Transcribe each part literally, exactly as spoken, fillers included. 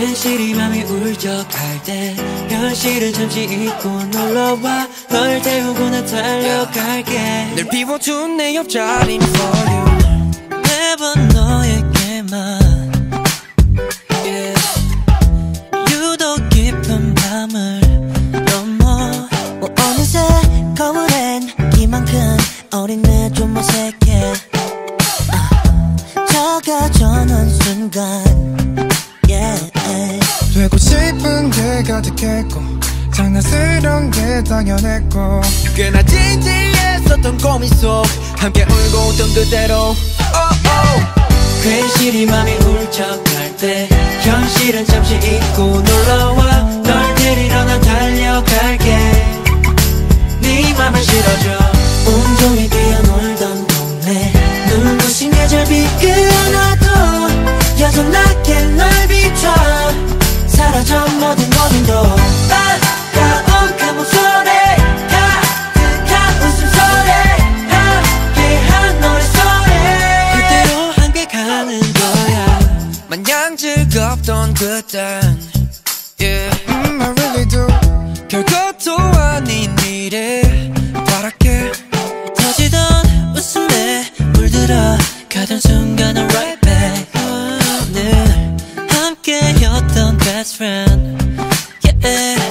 괜시리 맘이 울적할 때 현실을 잠시 잊고 놀러와 널 태우고 나 달려갈게 늘 비워둔 내 옆자리는 for you 매번 너에게만 yeah. 유독 깊은 밤을 넘어 뭐 어느새 거울엔 이만큼 어린 내 좀 어색해 uh. 차가져는 순간 yeah. 되고 싶은 게 가득했고 장난스러운 게 당연했고 꽤나 진지했었던 고민 속 함께 울고 웃던 그대로 괜시리 맘이 울적할 때 현실은 잠시 잊고 놀러와 널 데리러 난 달려갈게 네 맘을 실어줘 온종일 뛰어놀던 동네 눈부신 계절비 그려놔도 여전하게 널 비춰 사라져 모든 어둠도 따가운 그 목소리 가득한 웃음소리 함께한 노래소리 그대로 함께 가는 거야 마냥 즐겁던 그땐 yeah. mm, I really do 별것도 아닌 미래 바랄게 터지던 웃음에 물들어 가던 순간 I'm right back 함께였던 best friend yeah.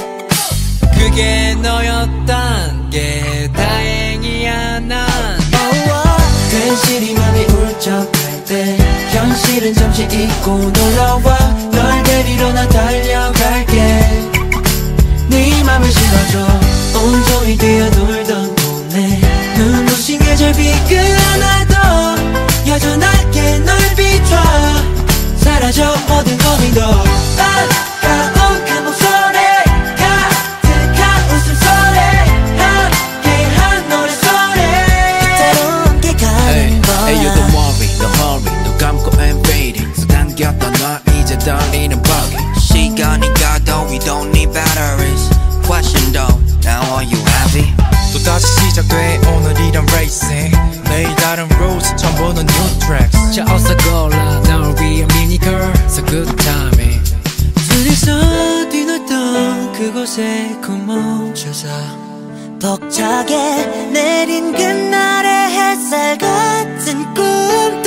그게 너였단 게 다행이야 난 oh, oh. 괜시리 맘이 울적할 때 현실은 잠시 잊고 놀러와 널 데리러 나 달려갈게 네 맘을 실어줘 온종일 뛰어놀던 동네 눈부신 계절비 그려놔도 여전하게 널 비춰 사라져 모든 고민도 따가운 그 목소리 가득한 웃음소리 함께한 노래소리 그대로 함께 가는 거야 Hey you don't worry, don't hurry 눈 감고 I'm waiting 서당겼던 널 이제 떨리는 버기 시간이 가도 we don't need batteries Question though, now are you happy? 또다시 시작돼 오늘이란 racing 내일 다른 rules 전부는 new tracks 자 어서 골라 널 위한 girl, it's a good timing 둘이서 뛰놀던 그곳에 꼭 멈춰서 벅차게 내린 그날의 햇살 같은 꿈